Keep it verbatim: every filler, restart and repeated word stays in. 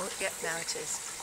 Oh, yep, now it is.